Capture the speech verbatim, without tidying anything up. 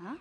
Huh?